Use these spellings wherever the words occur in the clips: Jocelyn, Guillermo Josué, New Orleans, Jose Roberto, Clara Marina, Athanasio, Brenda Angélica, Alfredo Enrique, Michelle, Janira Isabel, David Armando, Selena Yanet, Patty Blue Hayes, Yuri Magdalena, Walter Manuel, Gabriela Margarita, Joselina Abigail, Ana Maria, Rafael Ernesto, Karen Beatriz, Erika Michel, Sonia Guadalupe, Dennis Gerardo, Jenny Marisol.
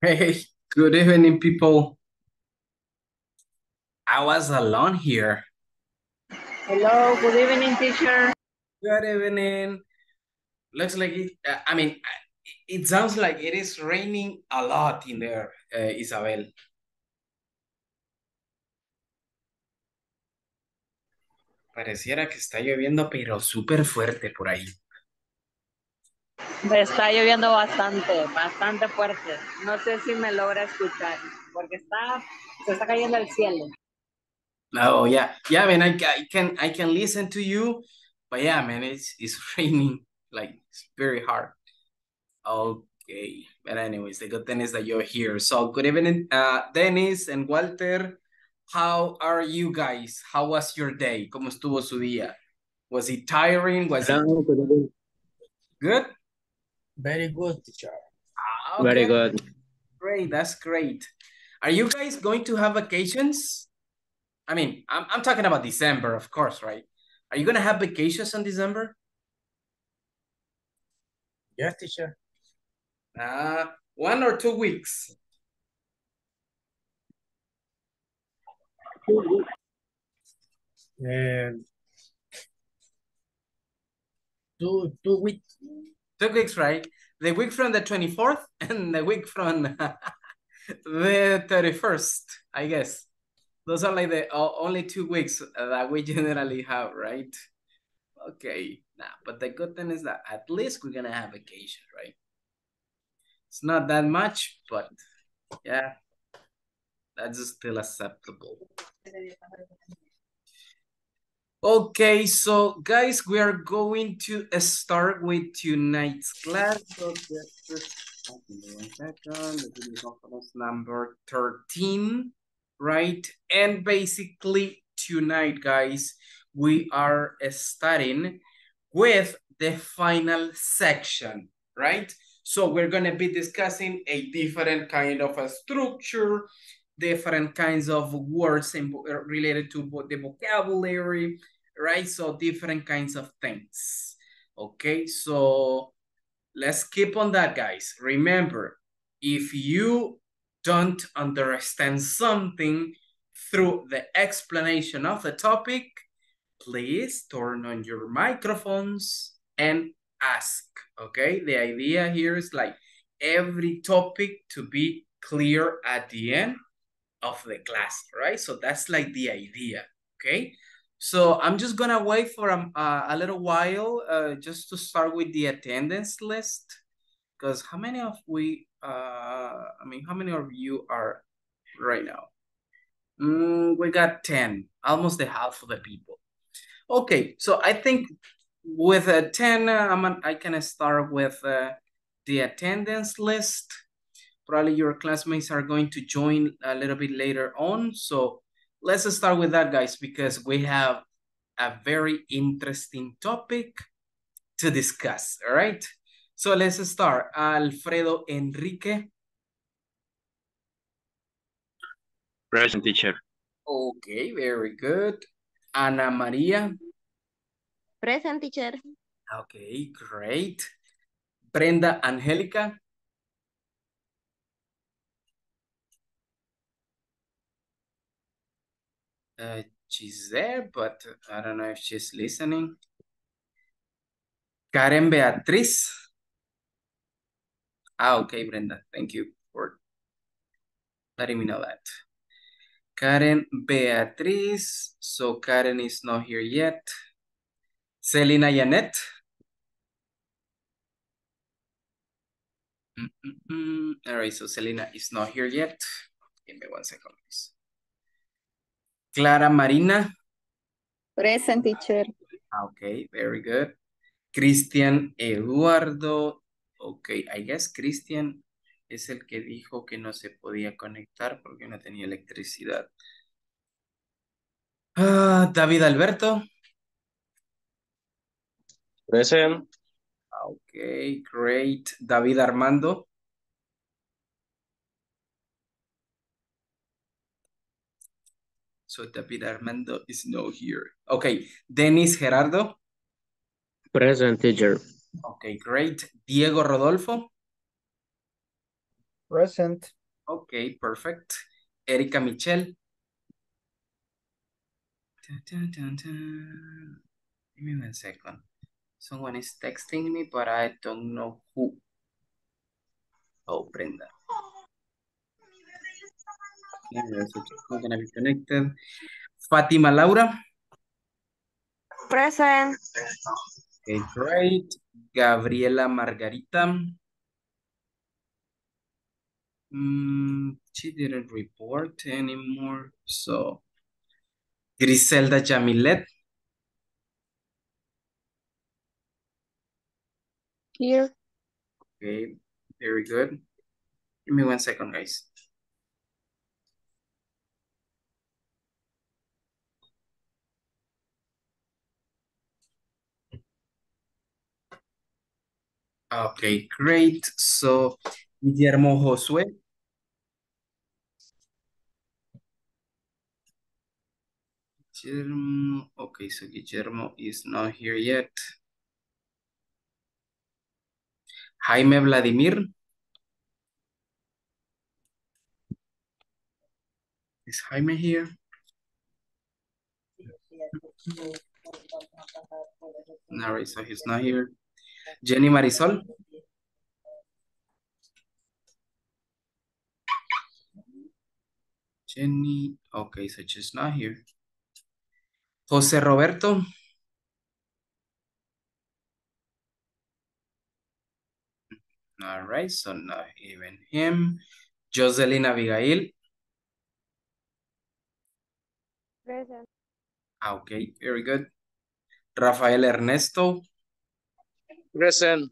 Hey, good evening, people. I was alone here. Hello, good evening, teacher. Good evening. Looks like it, it sounds like it is raining a lot in there, Isabel. Pareciera que está lloviendo, pero súper fuerte por ahí. Está lloviendo bastante fuerte. No sé si me logra escuchar, porque se está cayendo el cielo. Oh, yeah, man, I can listen to you, but yeah, man, it's raining, like, it's very hard. Okay, but anyways, the good thing is that you're here. So, good evening, Dennis and Walter. How are you guys? How was your day? ¿Cómo estuvo su día? Was it tiring? Was it good? Very good, teacher. Okay. Very good. Great, that's great. Are you guys going to have vacations? I mean, I'm talking about December, of course, right? Are you going to have vacations in December? Yes, teacher. 1 or 2 weeks? 2 weeks. Two weeks. 2 weeks, right? The week from the 24th and the week from the 31st, I guess. Those are like the only 2 weeks that we generally have, right? Okay, nah, but the good thing is that at least we're gonna have vacation, right? It's not that much, but yeah, that's still acceptable. Okay, so guys, we are going to start with tonight's class. So just one second, this is conference number 13. Right, and basically tonight, guys, we are starting with the final section, right? So we're going to be discussing a different kind of a structure, different kinds of words related to the vocabulary, right? So different kinds of things. Okay, so let's keep on that, guys. Remember, if you don't understand something through the explanation of the topic, please turn on your microphones and ask, okay? The idea here is like every topic to be clear at the end of the class, right? So that's like the idea, okay? So I'm just gonna wait for a little while just to start with the attendance list, because how many of we... how many of you are right now? We got 10, almost the half of the people. Okay, so I think with 10, I can start with the attendance list. Probably your classmates are going to join a little bit later on. So let's start with that, guys, because we have a very interesting topic to discuss, all right? So let's start. Alfredo Enrique. Present, teacher. Okay, very good. Ana Maria. Present, teacher. Okay, great. Brenda Angélica. She's there, but I don't know if she's listening. Karen Beatriz. Okay, Brenda, thank you for letting me know that. Karen Beatriz, so Karen is not here yet. Selena Yanet. All right, so Selena is not here yet. Give me 1 second, please. Clara Marina. Present, teacher. Okay, very good. Christian Eduardo. Ok, I guess Christian es el que dijo que no se podía conectar porque no tenía electricidad. David Alberto. Present. Okay, great. David Armando. So David Armando is not here. Okay, Dennis Gerardo. Present, teacher. Okay, great. Diego Rodolfo. Present. Okay, perfect. Erika Michel. Dun, dun, dun, dun. Give me 1 second. Someone is texting me, but I don't know who. Oh, Brenda. I'm gonna be connected. Fatima Laura. Present. Okay, great. Gabriela Margarita. She didn't report anymore, so. Griselda Jamilet. Here. Okay, very good. Give me 1 second, guys. Okay, great. So, Guillermo Josué. Guillermo, okay, so Guillermo is not here yet. Jaime Vladimir. Is Jaime here? All right, so he's not here. Jenny Marisol. Jenny, okay, so she's not here. Jose Roberto. All right, so not even him. Joselina Abigail. Present. Okay, very good. Rafael Ernesto. Present.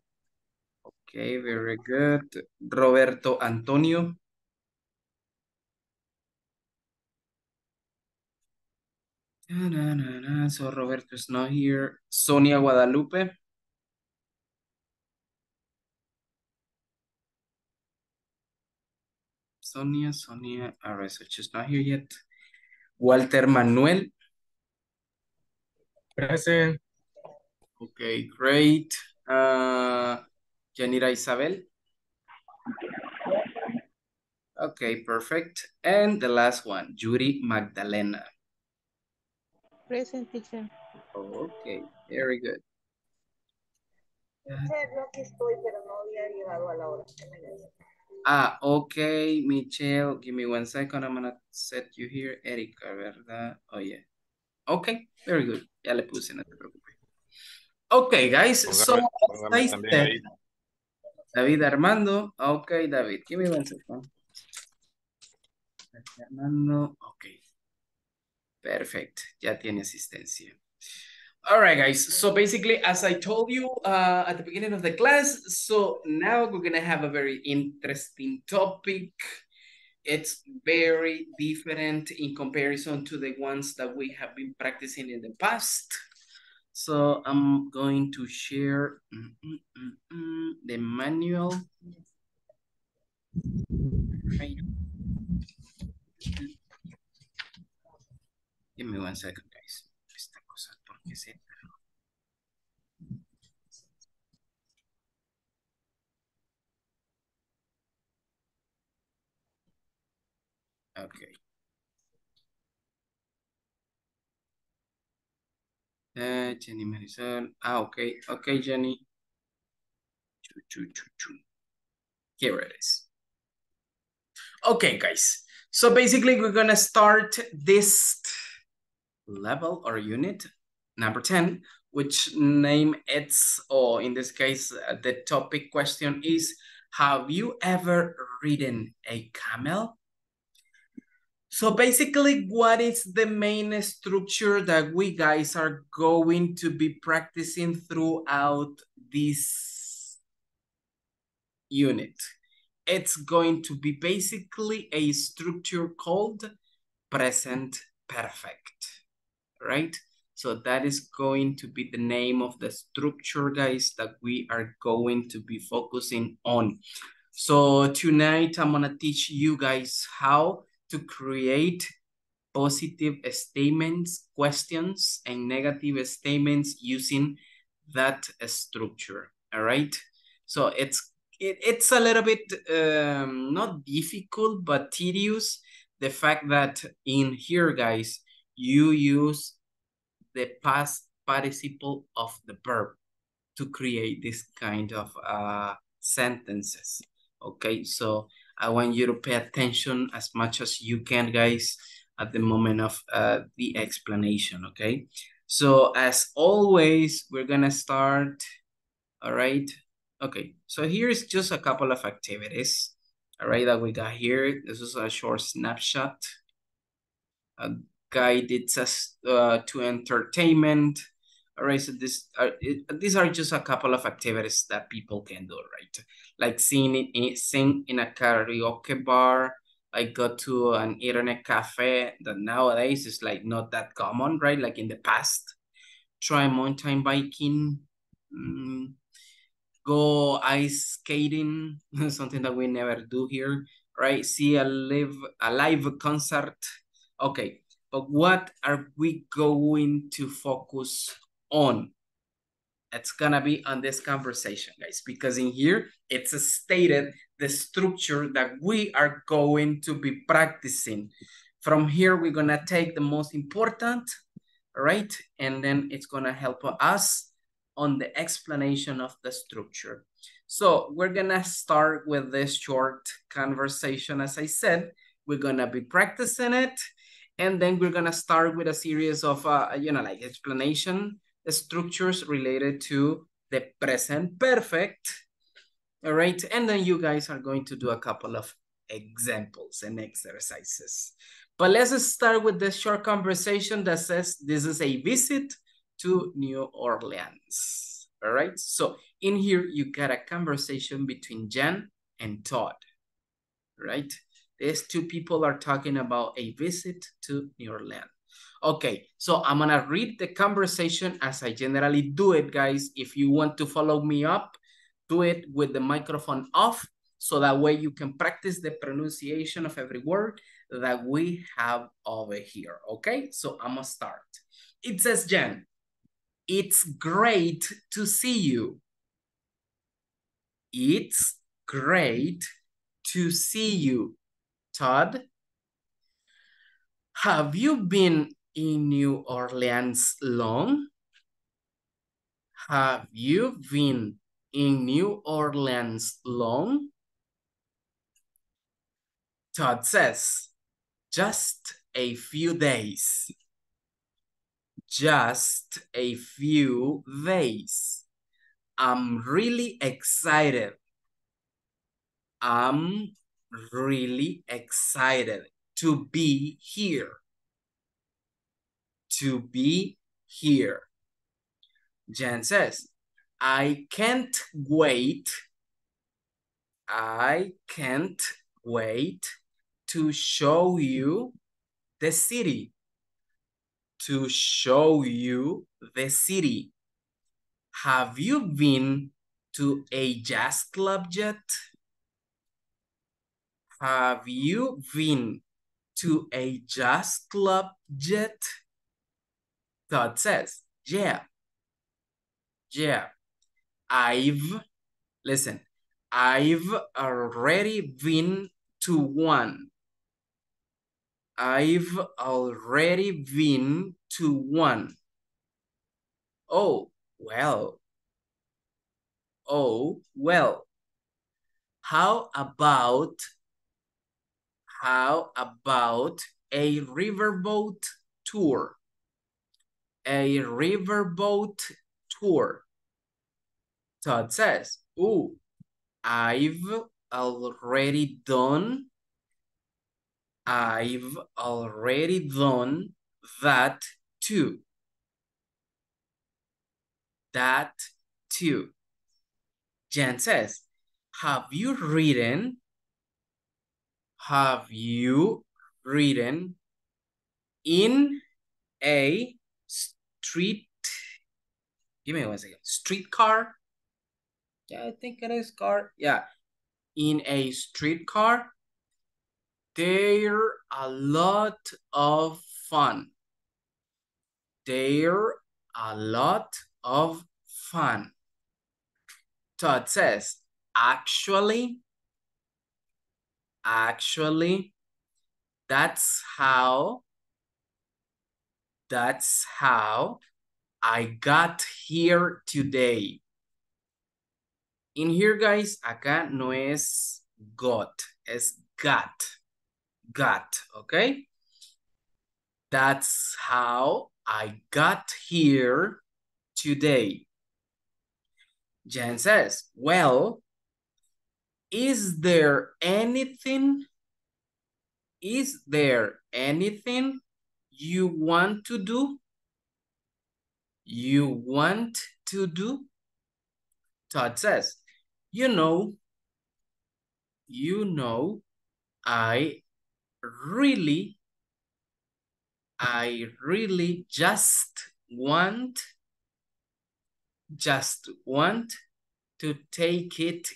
Okay, very good. Roberto Antonio. Na, na, na, na. So Roberto is not here. Sonia Guadalupe. Sonia, all right, so she's not here yet. Walter Manuel. Present. Okay, great. Janira Isabel. Okay, perfect. And the last one, Yuri Magdalena. Present, teacher. Okay, very good. Okay, Michelle, give me 1 second. I'm gonna set you here. Erika, ¿verdad? Oh, yeah. Okay, very good. Ya le puse, no te preocupes. Okay, guys, póngame, so... David Armando. Okay, David, give me 1 second. David Armando, okay. Perfect. Ya tiene asistencia. All right, guys. So basically, as I told you at the beginning of the class, so now we're going to have a very interesting topic. It's very different in comparison to the ones that we have been practicing in the past. So I'm going to share the manual. Right. Give me 1 second, guys. Esta cosa, porque se... Okay. Jenny Marisol. Okay. Okay, Jenny. Here it is. Okay, guys. So basically, we're going to start this level or unit number 10, which name it's, or in this case, the topic question is, have you ever ridden a camel? So basically, what is the main structure that we guys are going to be practicing throughout this unit? It's going to be basically a structure called present perfect. Right? So that is going to be the name of the structure, guys, that we are going to be focusing on. So tonight I'm gonna teach you guys how to create positive statements, questions, and negative statements using that structure, all right? So it's a little bit, not difficult, but tedious. The fact that in here, guys, you use the past participle of the verb to create this kind of sentences, okay? So I want you to pay attention as much as you can, guys, at the moment of the explanation, okay? So as always, we're gonna start, all right? Okay, so here's just a couple of activities, all right, that we got here. This is a short snapshot. A guide, it's us to entertainment. All right, so these are just a couple of activities that people can do, right? Like sing in a karaoke bar, like go to an internet cafe that nowadays is like not that common, right? Like in the past, try mountain biking, go ice skating, something that we never do here, right? See a live concert. Okay, but what are we going to focus on? It's gonna be on this conversation, guys, because in here, it's stated the structure that we are going to be practicing. From here, we're gonna take the most important, right? And then it's gonna help us on the explanation of the structure. So we're gonna start with this short conversation. As I said, we're gonna be practicing it, and then we're gonna start with a series of, you know, like explanation structures related to the present perfect, all right? And then you guys are going to do a couple of examples and exercises. But let's start with this short conversation that says, this is a visit to New Orleans, all right? So in here, you got a conversation between Jan and Todd, right? These two people are talking about a visit to New Orleans. Okay, so I'm gonna read the conversation as I generally do it, guys. If you want to follow me up, do it with the microphone off, so that way you can practice the pronunciation of every word that we have over here, okay? So I'm gonna start. It says, Jan, it's great to see you. It's great to see you. Todd, have you been in New Orleans long? Have you been in New Orleans long? Todd says, just a few days. Just a few days. I'm really excited. I'm really excited to be here. To be here. Jan says, I can't wait. I can't wait to show you the city. To show you the city. Have you been to a jazz club yet? Have you been to a jazz club yet? Todd says, yeah. Yeah. I've already been to one. I've already been to one. Oh, well. Oh, well. How about a riverboat tour? A riverboat tour. Todd says, ooh, I've already done that too. That too. Jan says, have you ridden in a street, give me 1 second, streetcar. Yeah, I think it is car. Yeah, in a streetcar, they're a lot of fun. They're a lot of fun. So it says, actually, that's how I got here today. In here, guys, acá no es got, es got, okay? That's how I got here today. Jen says, well, is there anything you want to do? Todd says, you know, I really just want to take it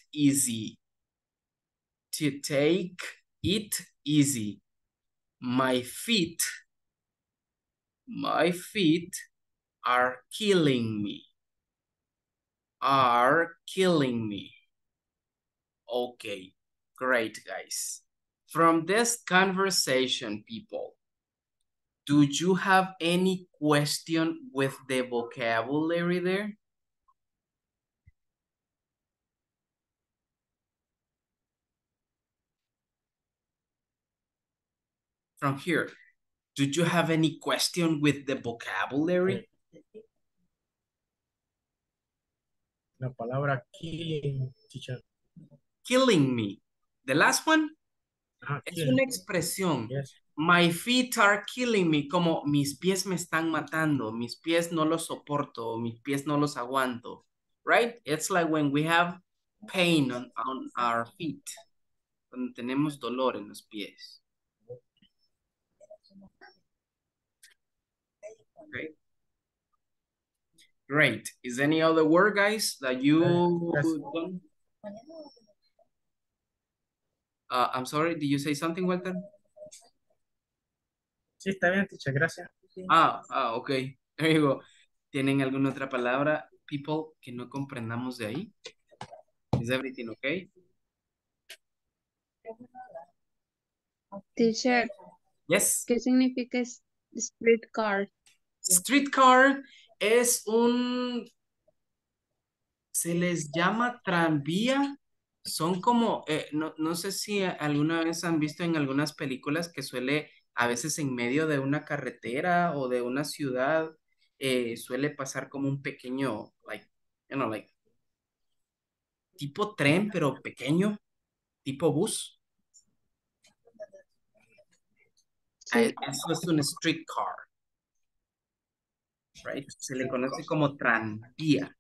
easy. My feet are killing me. Okay, great, guys. From this conversation, people, do you have any question with the vocabulary there? From here, do you have any question with the vocabulary? La palabra killing, teacher. Killing me. The last one, es una expresión. Yes. My feet are killing me. Como mis pies me están matando. Mis pies no los soporto. Mis pies no los aguanto. Right? It's like when we have pain on our feet. Cuando tenemos dolor en los pies. Okay. Great. Is any other word, guys, that you... I'm sorry, did you say something, Walter? Sí, está bien, teacher, gracias. Ok. There you go. ¿Tienen alguna otra palabra, people, que no comprendamos de ahí? Is everything okay? Teacher. Yes. ¿Qué significa streetcar? Streetcar es un, se les llama tranvía, son como, no sé si alguna vez han visto en algunas películas que suele, a veces en medio de una carretera o de una ciudad, suele pasar como un pequeño, like, tipo tren, pero pequeño, tipo bus. Sí. Eso es un streetcar. Right? Se le conoce como tranvía.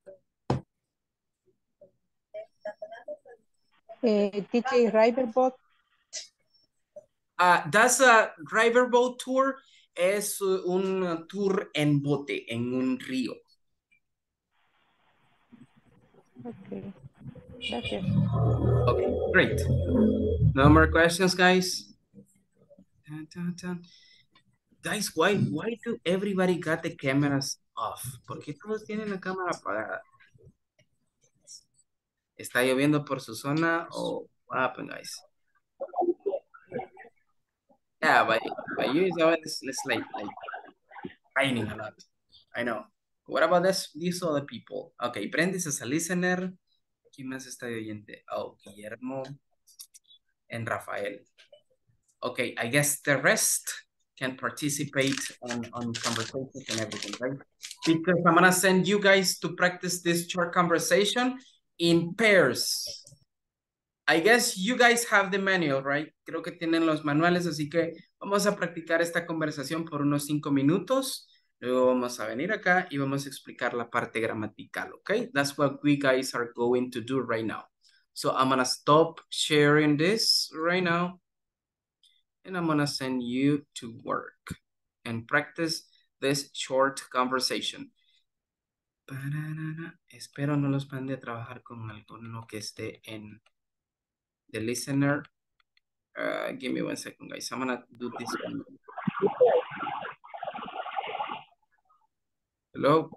DJ River Boat. That's a River Boat Tour. Es un tour en bote, en un río. Okay. Gracias. Okay, great. No more questions, guys. Dun, dun, dun. Guys, why do everybody got the cameras off? ¿Por qué todos tienen la cámara apagada? ¿Está lloviendo por su zona? Oh, what happened, guys? Yeah, but you is always like raining a lot. I know. What about these other people? Okay, Brendis is a listener. ¿Quién más está oyente? Oh, Guillermo and Rafael. Okay, I guess the rest can participate on conversations and everything, right? Because I'm gonna send you guys to practice this short conversation in pairs. I guess you guys have the manual, right? Creo que tienen los manuales, así que vamos a practicar esta conversación por unos 5 minutos. Luego vamos a venir acá y vamos a explicar la parte gramatical, okay? That's what we guys are going to do right now. So I'm gonna stop sharing this right now. And I'm gonna send you to work and practice this short conversation. Espero no los mande a trabajar con alguno que esté en the listener. Give me 1 second, guys. I'm gonna do this one. Hello?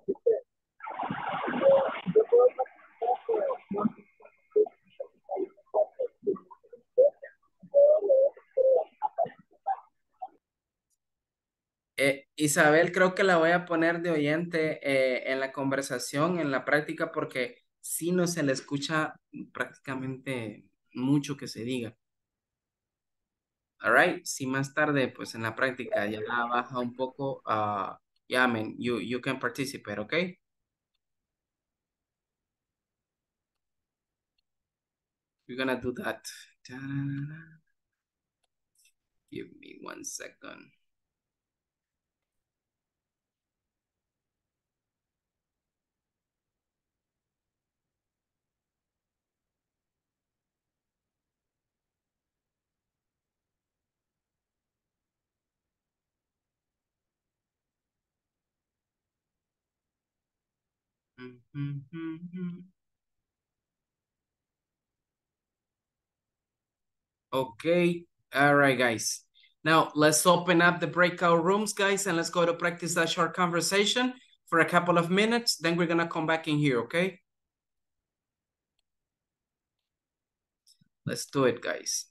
Isabel, creo que la voy a poner de oyente en la conversación, en la práctica, porque sí no se le escucha prácticamente mucho que se diga. All right, si más tarde, pues en la práctica ya la baja un poco, yeah, I mean, you can participate, okay? We're gonna do that. Give me 1 second. Okay, all right, guys. Now let's open up the breakout rooms, guys, and let's go to practice that short conversation for a couple of minutes. Then we're gonna come back in here, okay? Let's do it, guys.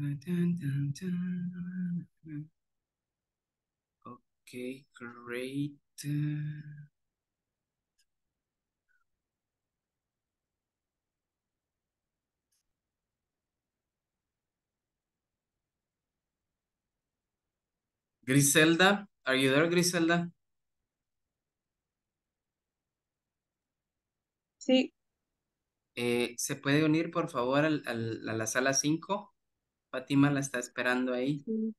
Okay, great. Griselda, are you there, Griselda? Sí. ¿Se puede unir, por favor, a la sala 5? Fatima la está esperando ahí. Sí.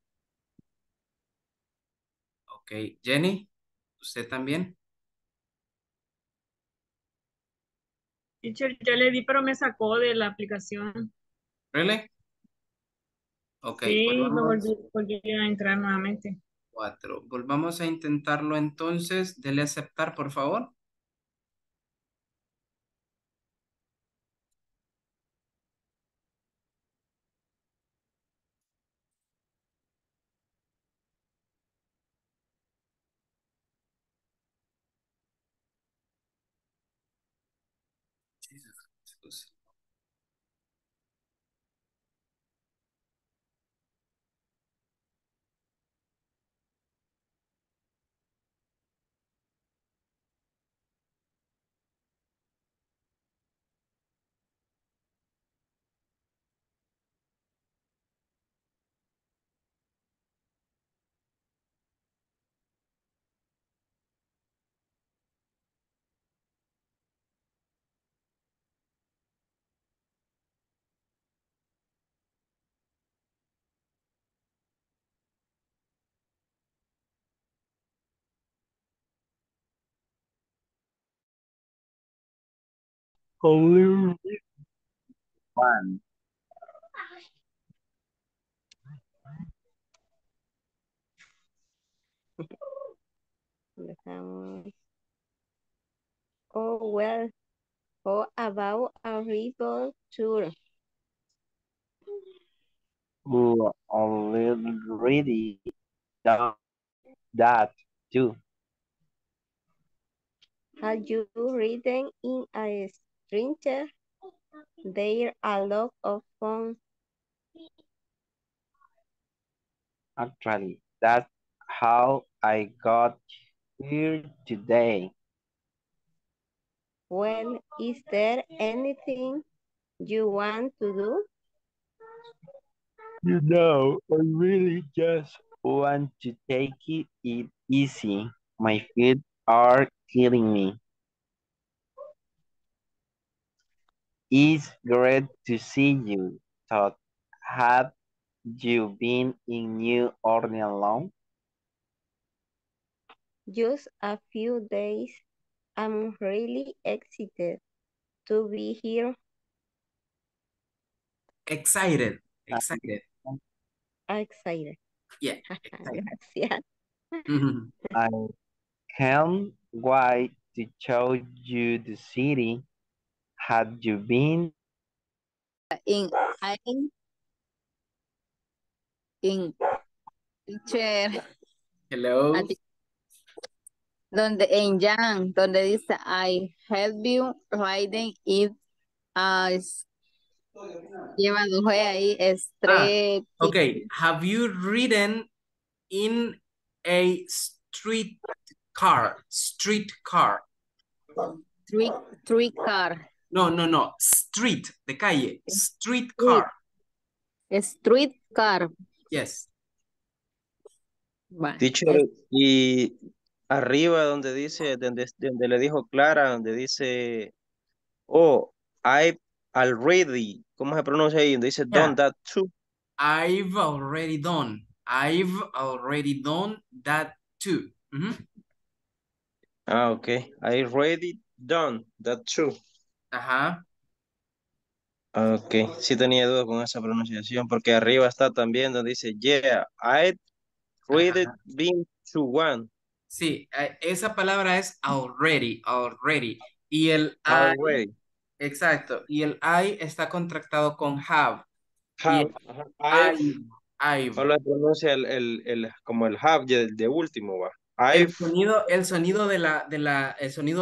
Ok. Jenny, ¿usted también? Teacher, yo le di, pero me sacó de la aplicación. ¿Really? Ok. Sí, volví a entrar nuevamente. 4. Volvamos a intentarlo entonces. Dele aceptar, por favor. Holy one. Oh, well, how about a little tour? Oh, already done that too. Have you written in a printer? There are a lot of phones. Actually, that's how I got here today. Well, is there anything you want to do? You know, I really just want to take it easy. My feet are killing me. It's great to see you, Todd. Have you been in New Orleans long? Just a few days. I'm really excited to be here. Excited. Yeah. Excited. Gracias. I can't wait to show you the city. Have you been in teacher? Hello. Donde en Jan, donde dice I help you riding it as lleva ahí street. Okay, have you ridden in a street car? Street car. No, street, the calle, street car. A street car. Yes. Bueno. Teacher, y arriba donde dice, donde le dijo Clara, donde dice, oh, I've already, ¿cómo se pronuncia ahí? Donde dice, yeah. Done that too. I've already done that too. Mm-hmm. Ah, okay. I already done that too. Ajá. Ok, sí tenía duda con esa pronunciación, porque arriba está también donde dice, yeah, I've already been to one. Sí, esa palabra es already. Y el already. I, exacto, y el I está contractado con have. Have, I've. Solo pronuncia como el have de último, va. El sonido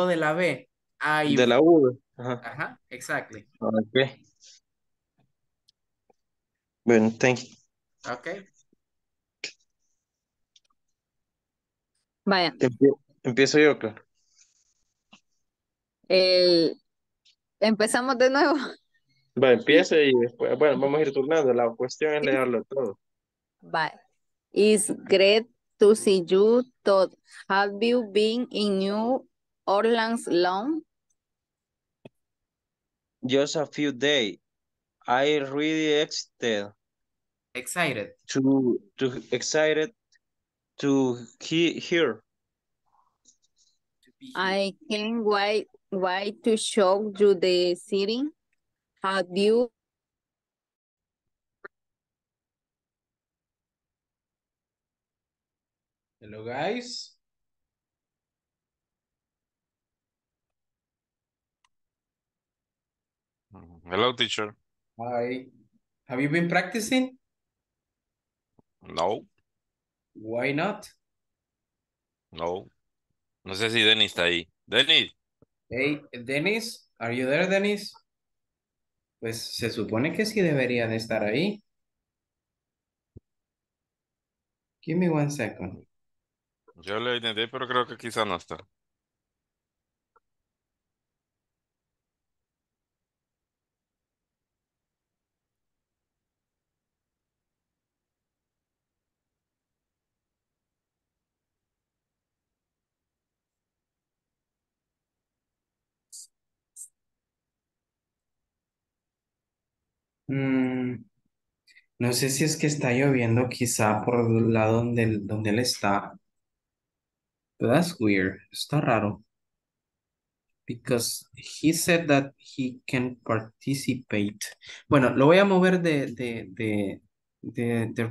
de la B. I've. De la U. Ajá, exactly. Okay. Bueno, thank you. Okay. Vaya. Empiezo yo, claro. Empezamos de nuevo. Va, empiece y después, bueno, vamos a ir turnando. La cuestión es leerlo todo. Bye. It's great to see you, Todd. Have you been in New Orleans long? Just a few days. I really excited. Excited to hear. I can't wait to show you the city. Have you? Hello, guys. Hello, teacher. Hi. Have you been practicing? No. Why not? No. No sé si Dennis está ahí. Dennis. Hey, Dennis. Are you there, Dennis? Pues se supone que sí debería de estar ahí. Give me one second. Yo le intenté, pero creo que quizá no está. No sé si es que está lloviendo quizá por el lado donde él está. But that's weird. Está raro. Because he said that he can participate. Bueno, lo voy a mover de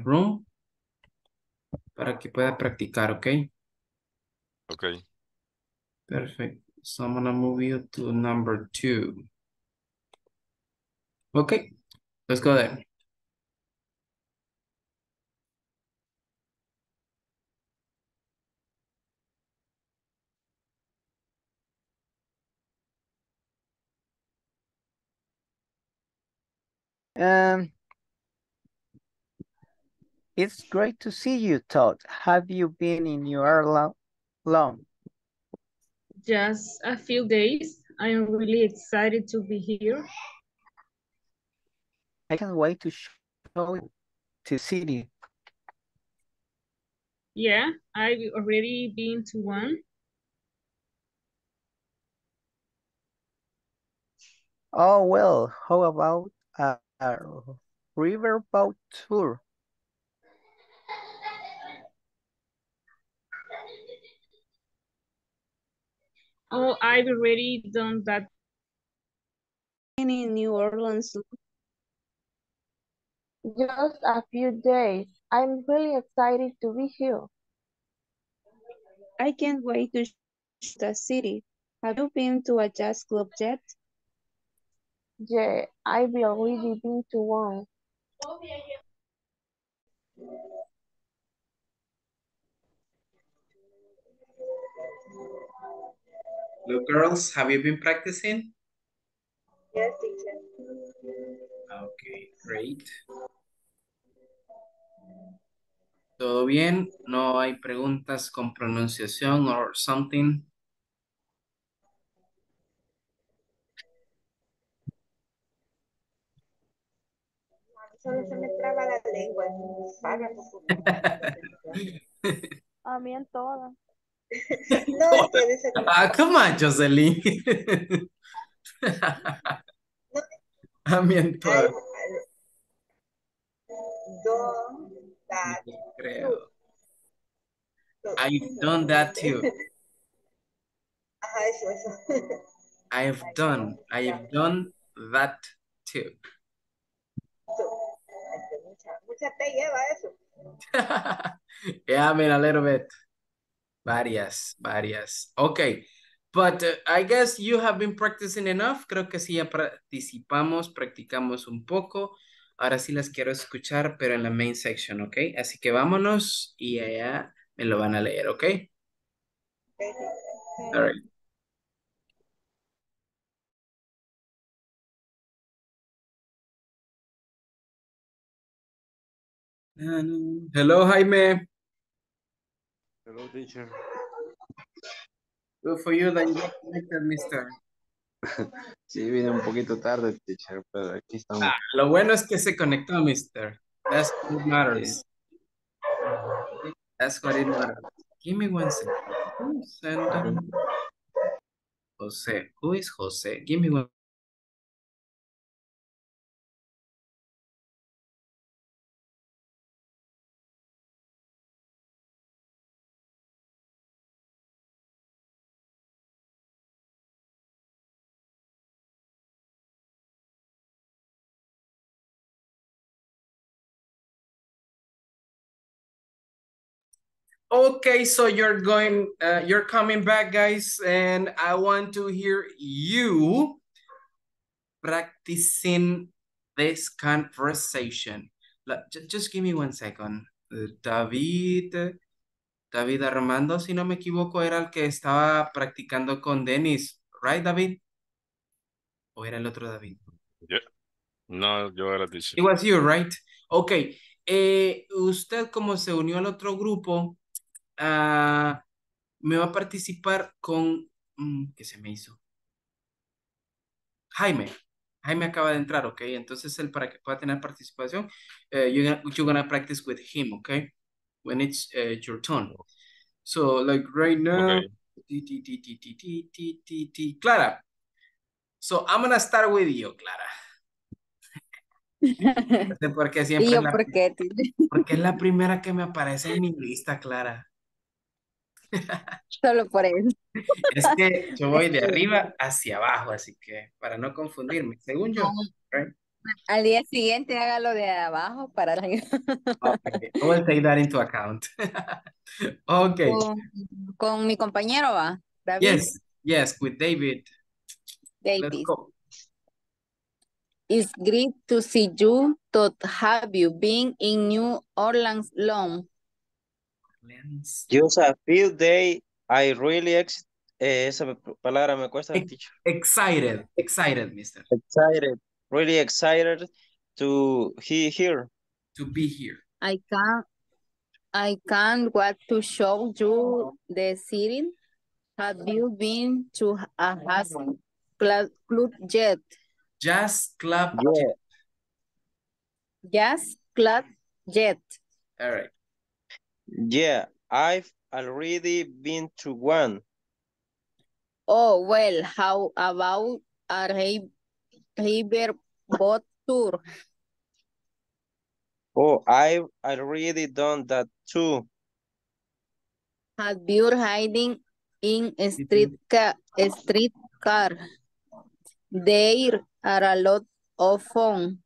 room para que pueda practicar, ¿ok? Ok. Perfect. So I'm gonna move you to number 2. Ok. Let's go there. It's great to see you, Todd. Have you been in New Orleans long? Just a few days. I am really excited to be here. I can't wait to show the city? Yeah, I've already been to one. Oh, well, how about a riverboat tour? Oh, I've already done that. In New Orleans. Just a few days. I'm really excited to be here. I can't wait to see the city. Have you been to a jazz club yet? Yeah, I've already been to one. Hello, girls. Have you been practicing? Yes, teacher. Okay, great. ¿Todo bien? ¿No hay preguntas con pronunciación or something? Solo se me traba la lengua. A mí en todo. No, es que dice que... Ah, come on, Jocelyn. A mí en todo. Creo. I've done that too. I have done that too. Yeah, I mean a little bit. Varias. Okay, but I guess you have been practicing enough. Creo que sí, ya practicamos un poco. Ahora sí las quiero escuchar, pero en la main section, ¿ok? Así que vámonos y allá me lo van a leer, ¿ok? All right. Hello, Jaime. Hello, teacher. Good for you that you connected, mister. Sí, vine un poquito tarde, teacher, pero aquí estamos. Ah, lo bueno es que se conectó, mister. That's what matters. That's what it matters. Give me one second. Jose, who is Jose? Give me one. Okay, so you're coming back, guys, and I want to hear you practicing this conversation. Just give me one second. David Armando, si no me equivoco, era el que estaba practicando con Dennis, right, David? ¿O era el otro David? Yeah. No, yo era teacher. It was you, right? Okay. Usted, como se unió al otro grupo, me va a participar con, ¿qué se me hizo? Jaime acaba de entrar, ok, entonces él para que pueda tener participación, you're gonna practice with him, ok, when it's your turn. So like right now, okay. Clara, so I'm gonna start with you, Clara. No sé por qué siempre yo, porque es la primera que me aparece en mi lista, Clara. Solo por eso. Es que yo voy de arriba hacia abajo, así que para no confundirme, según yo. Right? Al día siguiente hágalo de abajo para la... Okay. I will take that into account. Okay. Con mi compañero va. David. Yes, with David. David. Let's go. It's great to see you. Have you been in New Orleans long? Just a few days. I really esa palabra me cuesta, teacher. Excited, mister. Excited, really excited to here. To be here. I can't wait to show you the city. Have you been to a club yet? Jazz club. Yes, club Yet. All right. Yeah, I've already been to one. Oh, well, how about a riverboat tour? Oh, I've already done that too. Have you hiding in a streetcar? There are a lot of fun.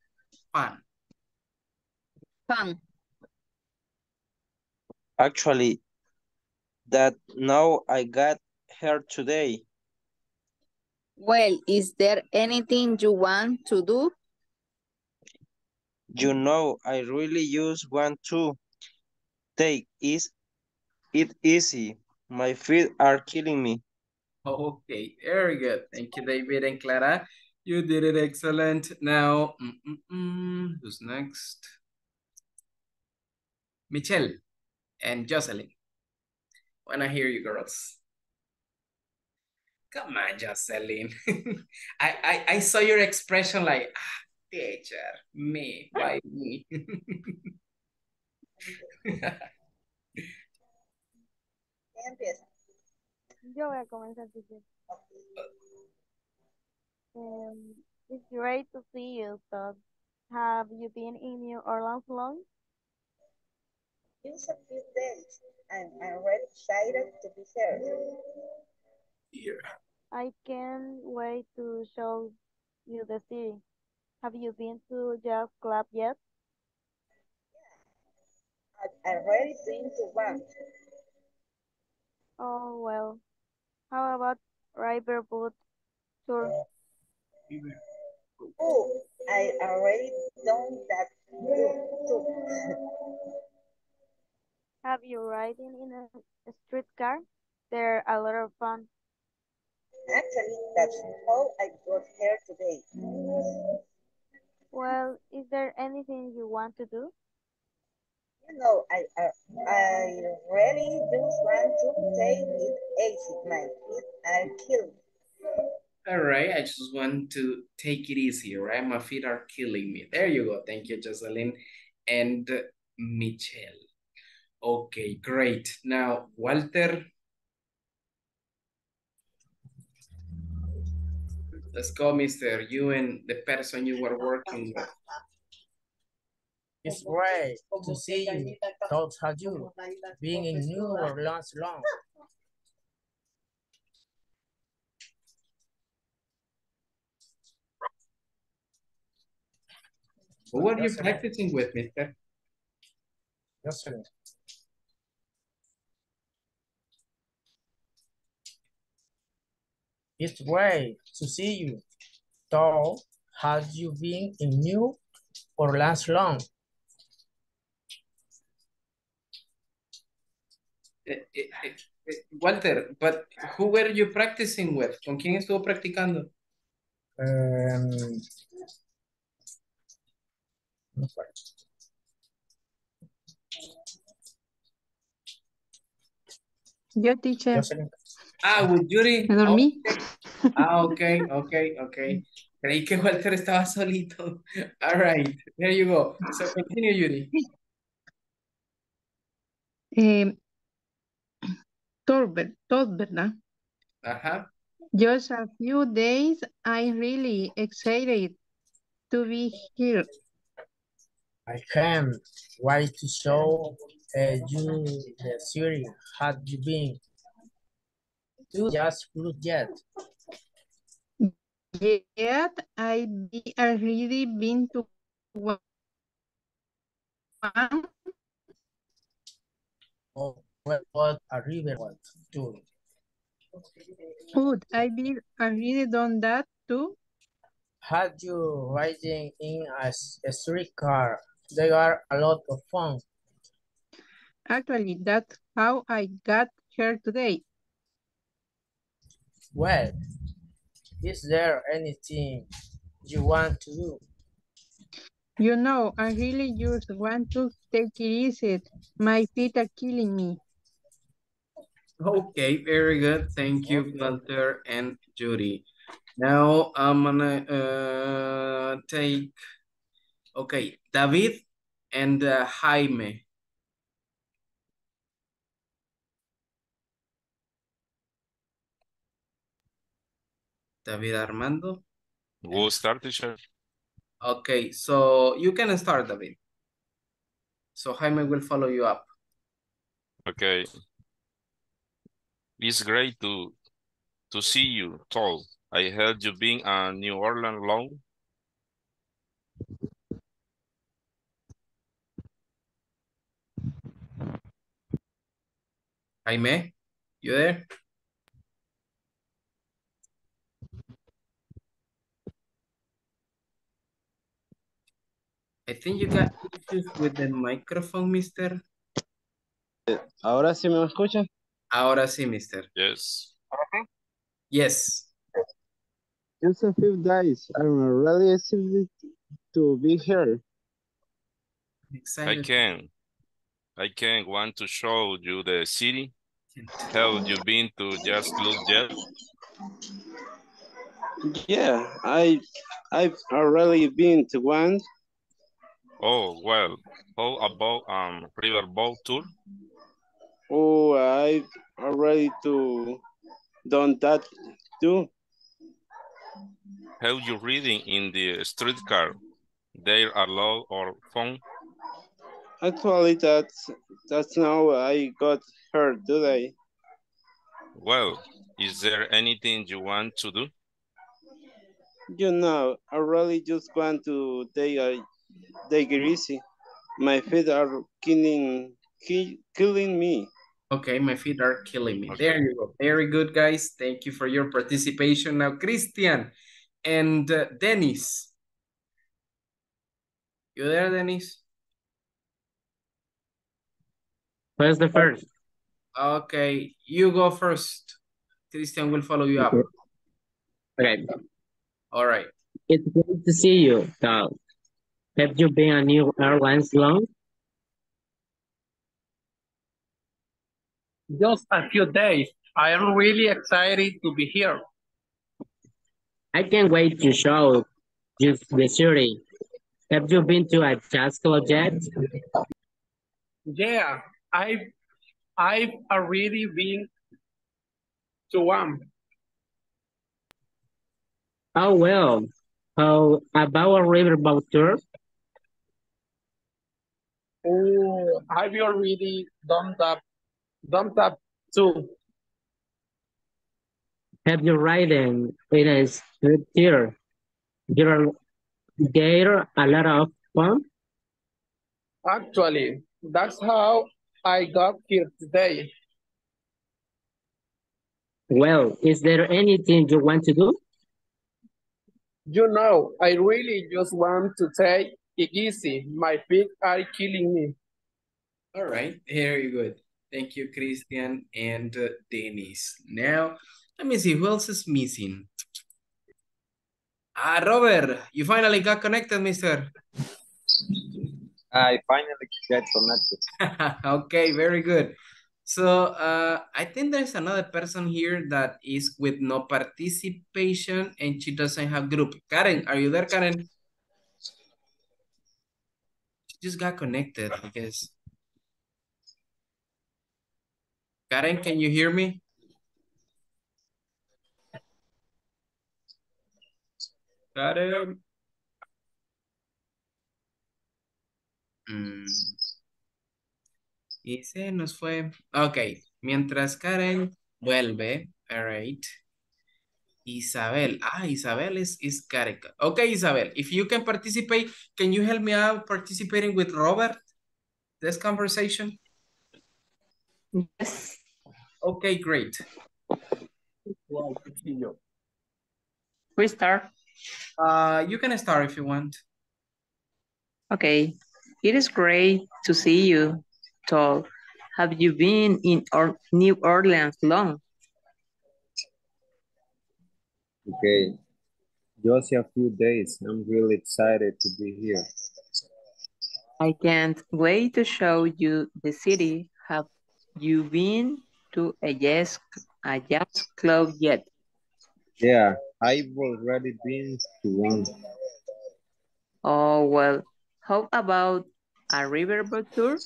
Fun. Actually, that now I got here today. Well, is there anything you want to do? You know, I really just want to take it easy. My feet are killing me. Okay, very good. Thank you, David and Clara. You did it excellent. Now, who's next? Michelle and Jocelyn. When I hear you girls. Come on, Jocelyn. I saw your expression like, ah, teacher, me, why me? Yo voy a comenzar. It's great to see you, Todd. Have you been in New Orleans long? It's a few days, and I'm really excited to be here. Yeah. I can't wait to show you the city. Have you been to jazz club yet? Yeah. I've already been to one. Oh, well. How about riverboat tour? Oh, I already done that too. Have you ridden in a streetcar? They're a lot of fun. Actually, that's all I got here today. Well, is there anything you want to do? You know, I really do want to take it easy. My feet are killing me. All right, I just want to take it easy, right? My feet are killing me. There you go. Thank you, Jocelyn and Michelle. Okay, great. Now, Walter. Let's go, mister. You and the person you were working with. It's great to see you. Thoughts have you been in New Orleans long? Who are you practicing with, mister? Yes, sir. It's great to see you. Though, have you been in New Orleans long? Walter, but who were you practicing with? ¿Con quién estuvo practicando? No sé. Yo, teacher. Ah, with Yuri. Me dormí. Okay. Ah, okay. Creí que Walter estaba solito. All right, there you go. So continue, Yuri. Todd, ¿verdad? Ajá. Just a few days, I'm really excited to be here. I can't wait to show you the series. Have you been to just group yet? Yet, I already been to one. Oh, what a river tour. Good, I've already done that too. Had you riding in a streetcar? They are a lot of fun. Actually, that's how I got here today. Well, is there anything you want to do? You know, I really just want to take it easy. My feet are killing me. Okay, very good. Thank you, Walter and Judy. Now I'm gonna take, okay, David and Jaime. David Armando. We'll start, teacher. Okay, so you can start, David. So Jaime will follow you up. Okay. It's great to see you, Tall. I heard you being in New Orleans long. Jaime, you there? I think you got issues with the microphone, mister. ¿Ahora sí me escucha? Ahora sí, mister. Yes. Okay. Yes. Just a few days. I'm really excited to be here. Excited. I can want to show you the city. Have you been to just look yet? Yeah, I've already been to one. Oh, well, how about riverboat tour? Oh, I've already done that too. Have you ridden in the streetcar? They are loud or fun? Actually, that's now I got her today. Well, is there anything you want to do? You know, I really just want to take it easy. My feet are killing me. Okay, my feet are killing me. Okay. There you go. Very good, guys. Thank you for your participation. Now, Christian and Dennis. You there, Dennis? Where's the first? Okay, you go first. Christian will follow you up. Okay. All right. It's great to see you, Tal. Have you been in New Orleans long? Just a few days. I am really excited to be here. I can't wait to show you the city. Have you been to a jazz club yet? Yeah, I've already been to one. Oh, well. How about a riverboat tour? Oh, I've already done that too. Have you ridden in a street here? There a lot of fun? Actually, that's how I got here today. Well, is there anything you want to do? You know, I really just want to take it easy. My feet are killing me. All right, very good. Thank you, Christian and Dennis. Now, let me see who else is missing. Robert, you finally got connected, mister. I finally got connected. Okay, very good. So I think there's another person here that is with no participation and she doesn't have group. Karen, are you there, Karen? She just got connected, I guess. Karen, can you hear me? Karen? Y se nos fue. Ok, mientras Karen vuelve. All right. Isabel. Ah, Isabel is Karen. Ok, Isabel, if you can participate, can you help me out participating with Robert? This conversation? Yes. Okay, great. Wow, continue. We start. You can start if you want. Okay. It is great to see you. Tall. Have you been in New Orleans long? Okay, just a few days. I'm really excited to be here. I can't wait to show you the city. Have you been to a jazz club yet? Yeah, I've already been to one. Oh, well, how about a riverboat tour?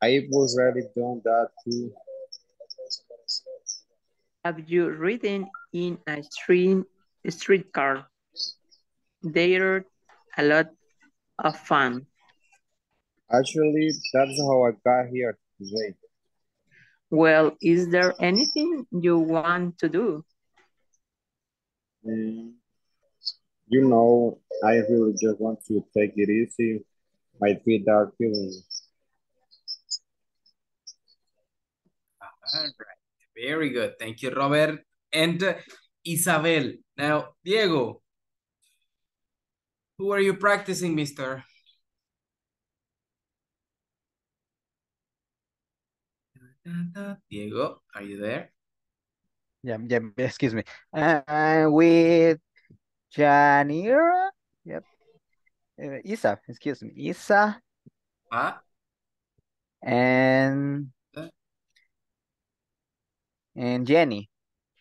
I've already done that too. Have you ridden in a streetcar? They're a lot of fun. Actually, that's how I got here today. Well, is there anything you want to do? You know, I really just want to take it easy. My feet are killing me. All right. Very good. Thank you, Robert and Isabel. Now, Diego, who are you practicing, mister? Diego, are you there? Yeah, excuse me. With Janira? Yep. Isa, excuse me. Isa. Huh? And Jenny.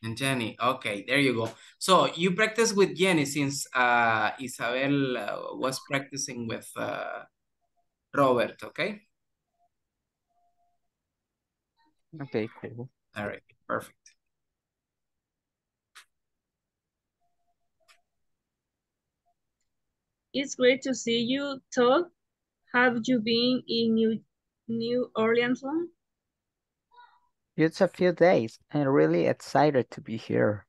And Jenny, okay, there you go. So you practice with Jenny since Isabel was practicing with Robert, okay? Okay, cool. All right, perfect. It's great to see you, Todd. Have you been in New Orleans? Just a few days. I'm really excited to be here.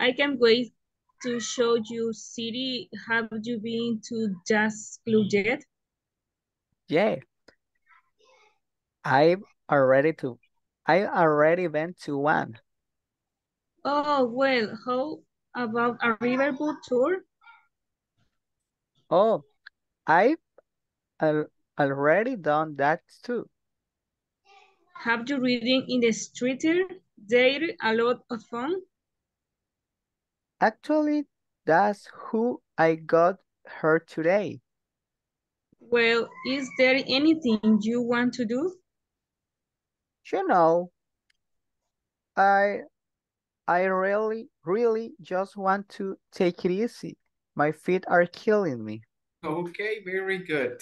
I can't wait to show you city. Have you been to jazz club yet? Yeah. I already went to one. Oh well, how about a riverboat tour? Oh, I've already done that too. Have you ridden in the street? They're a lot of fun. Actually, that's who I got her today. Well, is there anything you want to do? You know, I really just want to take it easy. My feet are killing me. Okay, very good.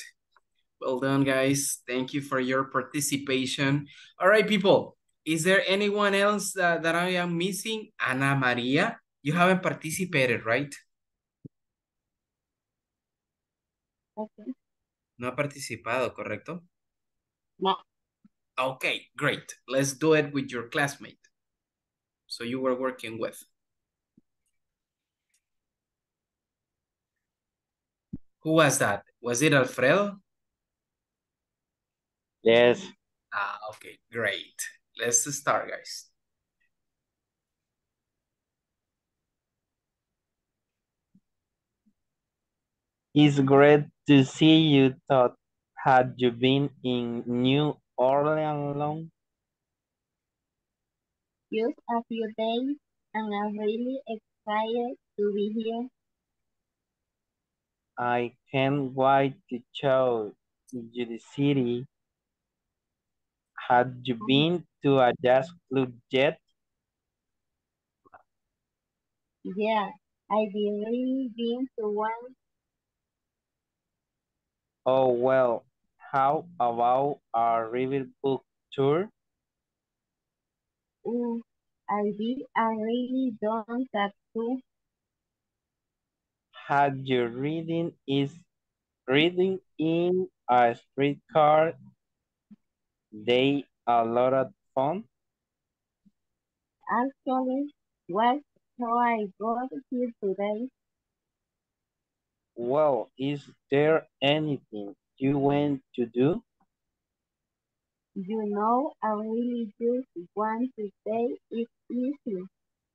Well done, guys. Thank you for your participation. All right, people. Is there anyone else that I am missing? Ana Maria, you haven't participated, right? Okay. No ha participado, ¿correcto? No. Okay, great. Let's do it with your classmate. So you were working with. Who was that? Was it Alfredo? Yes. Ah, okay, great. Let's start, guys. It's great to see you, Todd. Had you been in New Orleans long? Just a few days, and I'm really excited to be here. I can't wait to show you the city. Have you been to a jazz club yet? Yeah, I've really been to one. Oh, well, how about a riverboat tour? Oh, I really don't that too. Have you ridden in a streetcar? They a lot of fun. Actually, what's how I got here today? Well, is there anything you want to do? You know, I really just want to say it's easy.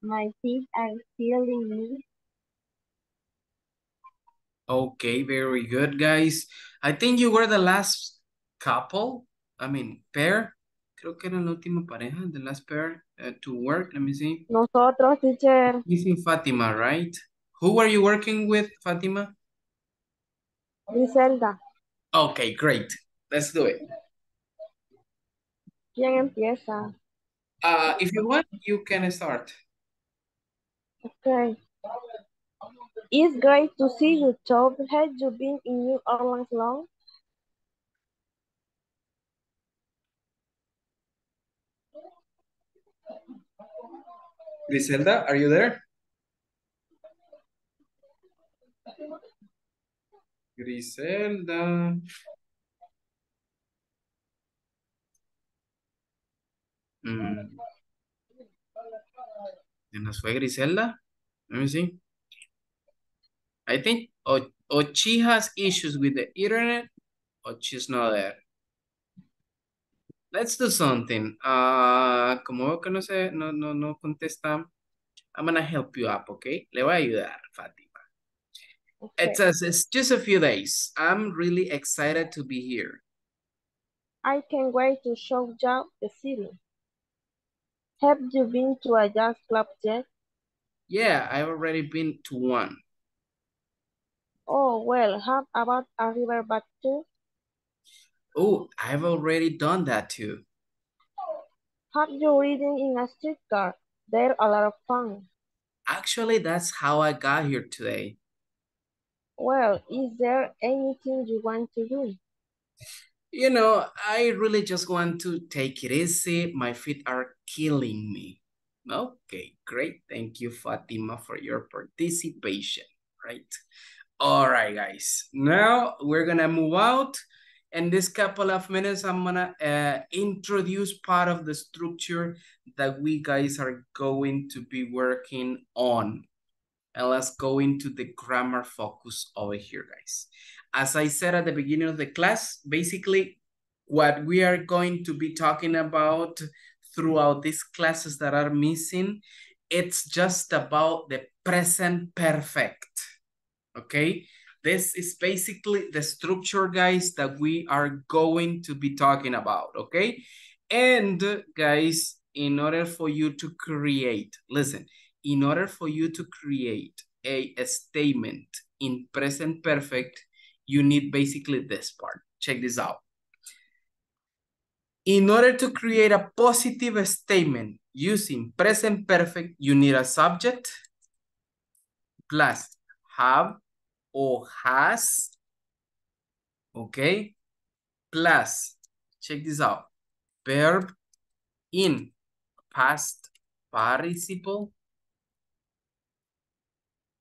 My feet are feeling me. Okay, very good, guys. I think you were the last couple. I mean, pair, creo que era la última pareja, the last pair to work, let me see. Nosotros, teacher. Missing Fatima, right? Who are you working with, Fatima? Griselda. Okay, great. Let's do it. ¿Quién empieza? If you want, you can start. Okay. It's great to see you, Todd. Have you been in New Orleans long? Griselda, are you there? Griselda. ¿Se nos fue Griselda? Let me see. I think she has issues with the internet or she's not there. Let's do something. Como veo que no contesta, I'm gonna help you up, okay? Le voy a ayudar, Fatima. Okay. It says it's just a few days. I'm really excited to be here. I can't wait to show you the city. Have you been to a jazz club yet? Yeah, I've already been to one. Oh, well, how about a riverboat too? Oh, I've already done that too. Have you ridden in a streetcar? They're a lot of fun. Actually, that's how I got here today. Well, is there anything you want to do? You know, I really just want to take it easy. My feet are killing me. Okay, great. Thank you, Fatima, for your participation, right? All right, guys. Now we're going to move out. In this couple of minutes, I'm going to introduce part of the structure that we guys are going to be working on. And let's go into the grammar focus over here, guys. As I said at the beginning of the class, basically what we are going to be talking about throughout these classes that are missing, it's just about the present perfect. Okay, this is basically the structure, guys, that we are going to be talking about, okay? And guys, in order for you to create, listen, in order for you to create a statement in present perfect, you need basically this part. Check this out. In order to create a positive statement using present perfect, you need a subject plus have or has, okay, plus, check this out, verb in past participle,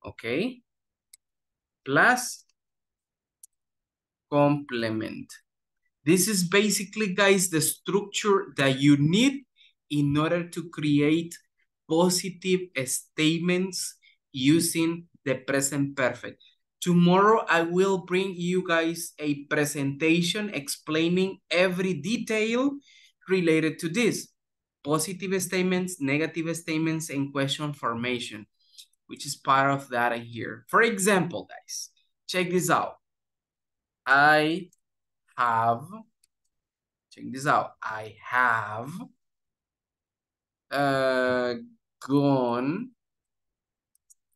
okay, plus complement. This is basically, guys, the structure that you need in order to create positive statements using the present perfect. Tomorrow, I will bring you guys a presentation explaining every detail related to this. Positive statements, negative statements, and question formation, which is part of that here. For example, guys, check this out. I have, check this out. I have gone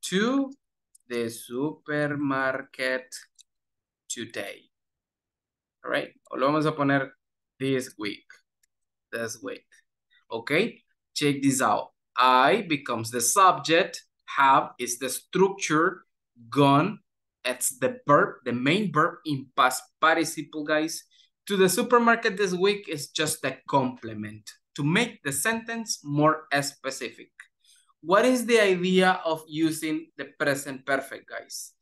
to the supermarket today. All right, lo vamos a poner this week, okay? Check this out. I becomes the subject, have is the structure, gone, it's the verb, the main verb in past participle, guys. To the supermarket this week is just a complement to make the sentence more specific. What is the idea of using the present perfect, guys?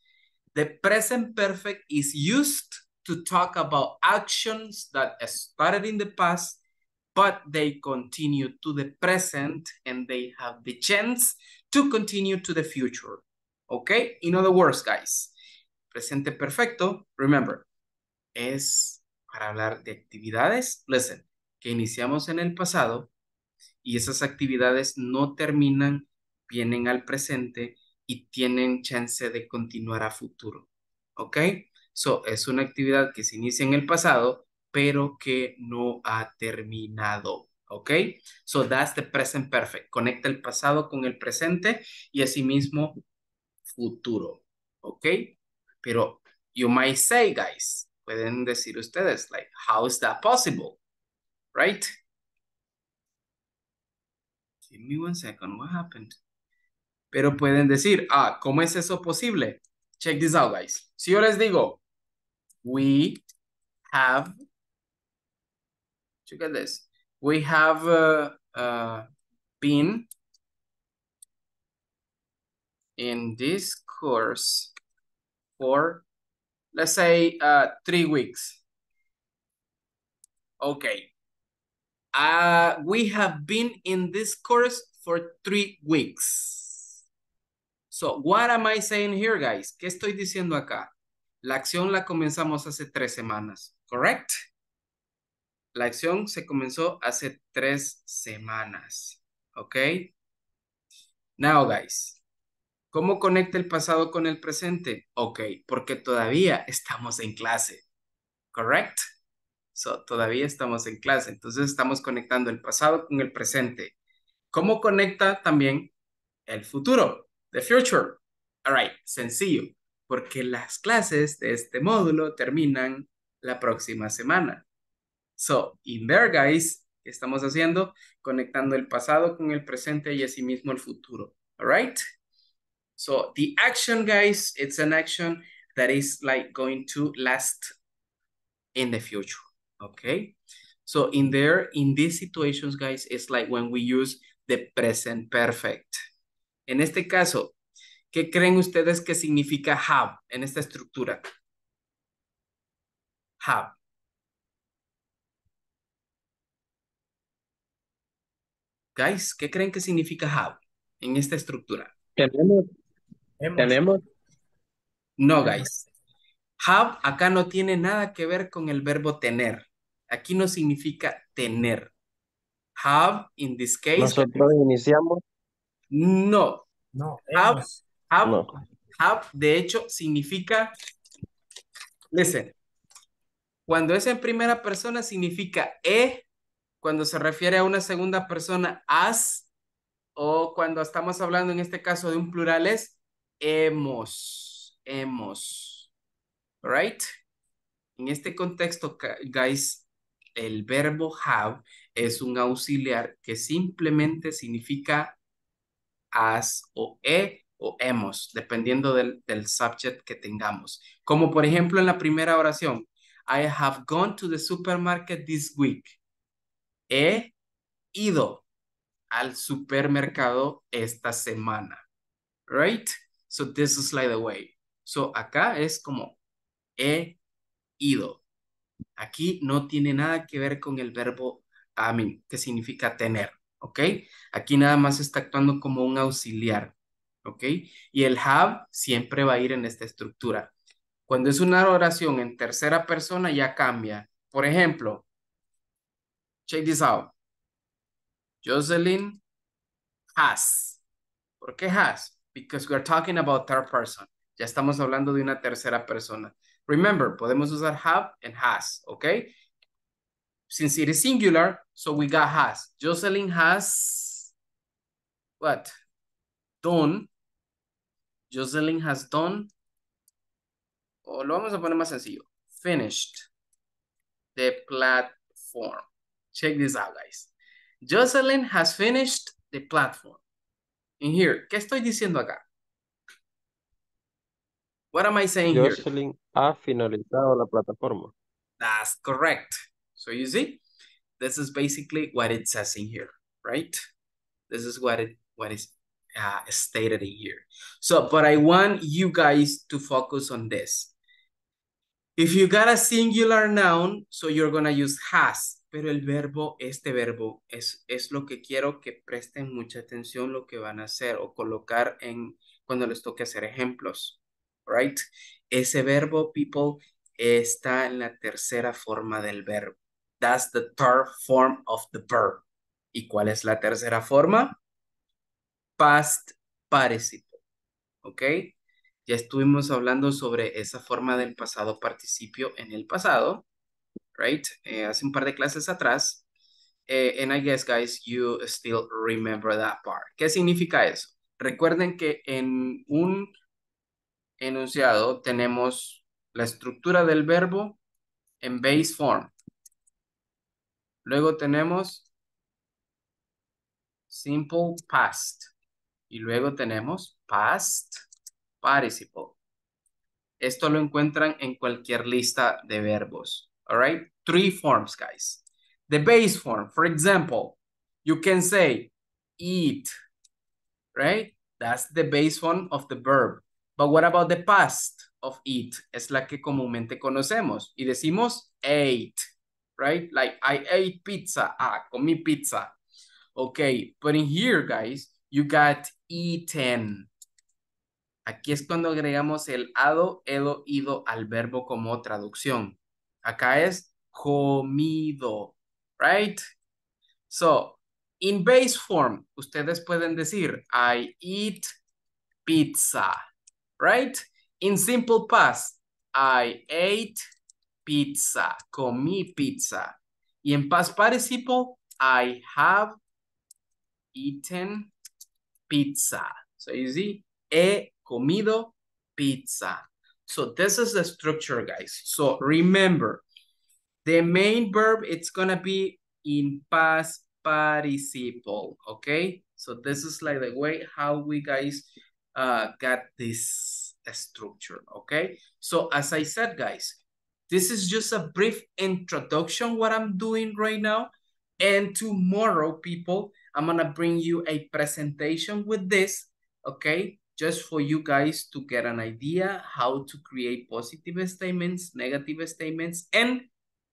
The present perfect is used to talk about actions that started in the past, but they continue to the present and they have the chance to continue to the future. Okay? In other words, guys, presente perfecto, remember, es para hablar de actividades, listen, que iniciamos en el pasado, y esas actividades no terminan, vienen al presente y tienen chance de continuar a futuro. ¿Ok? So, es una actividad que se inicia en el pasado, pero que no ha terminado. ¿Ok? So, that's the present perfect. Conecta el pasado con el presente y asimismo futuro. ¿Ok? Pero you might say, guys, pueden decir ustedes, like, how is that possible? Right? Give me one second, what happened? Pero pueden decir, ah, ¿cómo es eso posible? Check this out, guys. Si yo les digo, we have, check this, we have been in this course for, let's say, 3 weeks. Okay. We have been in this course for 3 weeks. So, what am I saying here, guys? ¿Qué estoy diciendo acá? La acción la comenzamos hace 3 semanas, correct? La acción se comenzó hace 3 semanas, ¿ok? Now, guys, ¿cómo conecta el pasado con el presente? Ok, porque todavía estamos en clase, correct? So, todavía estamos en clase, entonces estamos conectando el pasado con el presente. ¿Cómo conecta también el futuro? The future. All right, sencillo, porque las clases de este módulo terminan la próxima semana. So, in there, guys, ¿qué estamos haciendo? Conectando el pasado con el presente y asimismo el futuro. All right? So, the action, guys, it's an action that is like going to last in the future. Okay? So, in there, in these situations, guys, it's like when we use the present perfect. En este caso, ¿qué creen ustedes que significa have en esta estructura? Have. Guys, ¿qué creen que significa have en esta estructura? Tenemos. No, guys. Have acá no tiene nada que ver con el verbo tener. Aquí no significa tener. Have, in this case. Nosotros iniciamos. No. No. Have, no. Have, de hecho, significa, listen, cuando es en primera persona significa he, cuando se refiere a una segunda persona as, o cuando estamos hablando en este caso de un plural es hemos, right? En este contexto, guys, el verbo have es un auxiliar que simplemente significa as o he o hemos, dependiendo del subject que tengamos. Como por ejemplo en la primera oración, I have gone to the supermarket this week. He ido al supermercado esta semana. Right? So this is like the way. So acá es como he ido. Aquí no tiene nada que ver con el verbo I mean, que significa tener. ¿Ok? Aquí nada más está actuando como un auxiliar. ¿Ok? Y el have siempre va a ir en esta estructura. Cuando es una oración en tercera persona ya cambia. Por ejemplo, check this out. Jocelyn has. ¿Por qué has? Because we are talking about third person. Ya estamos hablando de una tercera persona. Remember, podemos usar have and has, ¿ok? Since it is singular, so we got has. Jocelyn has what? Done. Jocelyn has done. O lo vamos a poner más sencillo. Finished the platform. Check this out, guys. Jocelyn has finished the platform. In here, ¿qué estoy diciendo acá? What am I saying Jocelyn here? Jocelyn ha finalizado la plataforma. That's correct. So you see, this is basically what it says in here, right? This is what is stated in here. So, but I want you guys to focus on this. If you got a singular noun, so you're going to use has. Pero el verbo, este verbo, es lo que quiero que presten mucha atención lo que van a hacer o colocar en cuando les toque hacer ejemplos, right? Ese verbo, people, está en la tercera forma del verbo. That's the third form of the verb. ¿Y cuál es la tercera forma? Past participle, ¿ok? Ya estuvimos hablando sobre esa forma del pasado participio en el pasado. Right? Hace un par de clases atrás. And I guess, guys, you still remember that part. ¿Qué significa eso? Recuerden que en un enunciado tenemos la estructura del verbo en base form. Luego tenemos simple past. Y luego tenemos past participle. Esto lo encuentran en cualquier lista de verbos. All right? Three forms, guys. The base form, for example, you can say eat, right? That's the base form of the verb. But what about the past of eat? Es la que comúnmente conocemos y decimos ate, right? Like I ate pizza. Ah, comí pizza. Okay, but in here, guys, you got eaten. Aquí es cuando agregamos el ado, edo, ido al verbo como traducción. Acá es comido, right? So, in base form, ustedes pueden decir, I eat pizza, right? In simple past, I ate pizza, comí pizza. Y en past participle, I have eaten pizza. So, you see, he comido pizza. So this is the structure, guys. So remember, the main verb, it's gonna be in past participle, okay? So this is like the way how we guys got this structure, okay? So as I said, guys, this is just a brief introduction what I'm doing right now. And tomorrow, people, I'm gonna bring you a presentation with this, okay? Just for you guys to get an idea how to create positive statements, negative statements, and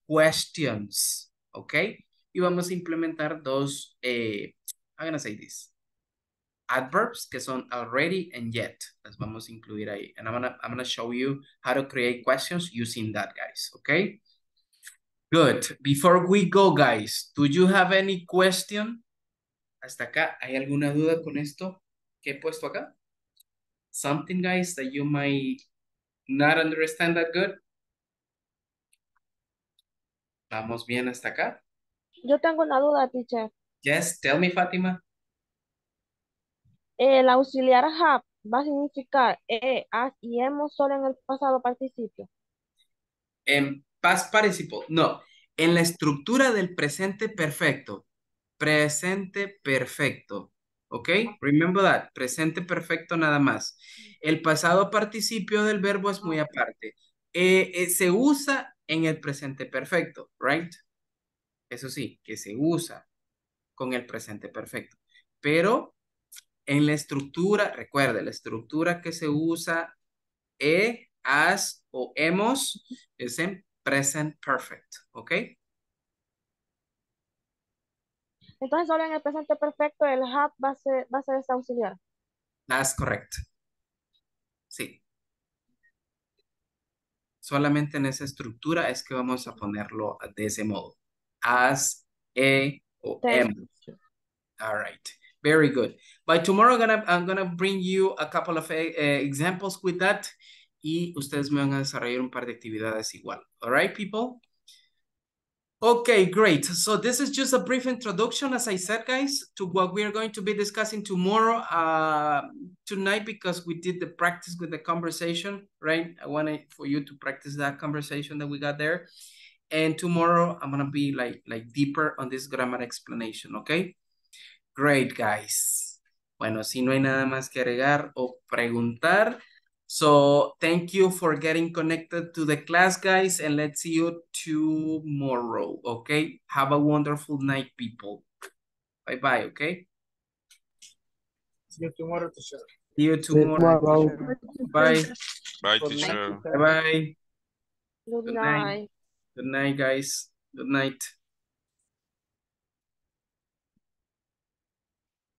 questions, okay? Y vamos a implementar dos, I'm gonna say this, adverbs que son already and yet. Las vamos a incluir ahí. And I'm gonna show you how to create questions using that, guys, okay? Good. Before we go, guys, do you have any question? Hasta acá, ¿hay alguna duda con esto que he puesto acá? Something, guys, that you might not understand that good. ¿Vamos bien hasta acá? Yo tengo una duda, teacher. Yes, tell me, Fátima. El auxiliar have va a significar as y hemos solo en el pasado participio. En past participle, no. En la estructura del presente perfecto. Presente perfecto. Okay, remember that, presente perfecto nada más. El pasado participio del verbo es muy aparte. Se usa en el presente perfecto, right? Eso sí, que se usa con el presente perfecto. Pero en la estructura, recuerde, la estructura que se usa as o hemos es en present perfect, okay? Entonces, solo en el presente perfecto, el have va a ser ese auxiliar. That's correct. Sí. Solamente en esa estructura es que vamos a ponerlo de ese modo. As, e, o am. All right. Very good. By tomorrow, I'm gonna bring you a couple of examples with that. Y ustedes me van a desarrollar un par de actividades igual. All right, people? Okay, great. So this is just a brief introduction, as I said, guys, to what we are going to be discussing tomorrow, tonight, because we did the practice with the conversation, right? I wanted for you to practice that conversation that we got there. And tomorrow I'm going to be like deeper on this grammar explanation, okay? Great, guys. Bueno, si no hay nada más que agregar o preguntar. So thank you for getting connected to the class, guys, and let's see you tomorrow, okay? Have a wonderful night, people. Bye-bye, okay? See you tomorrow, teacher. See you tomorrow. Bye. Bye, teacher. Bye-bye. Good night. Good night, guys. Good night.